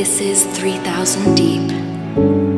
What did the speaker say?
This is 3000 Deep.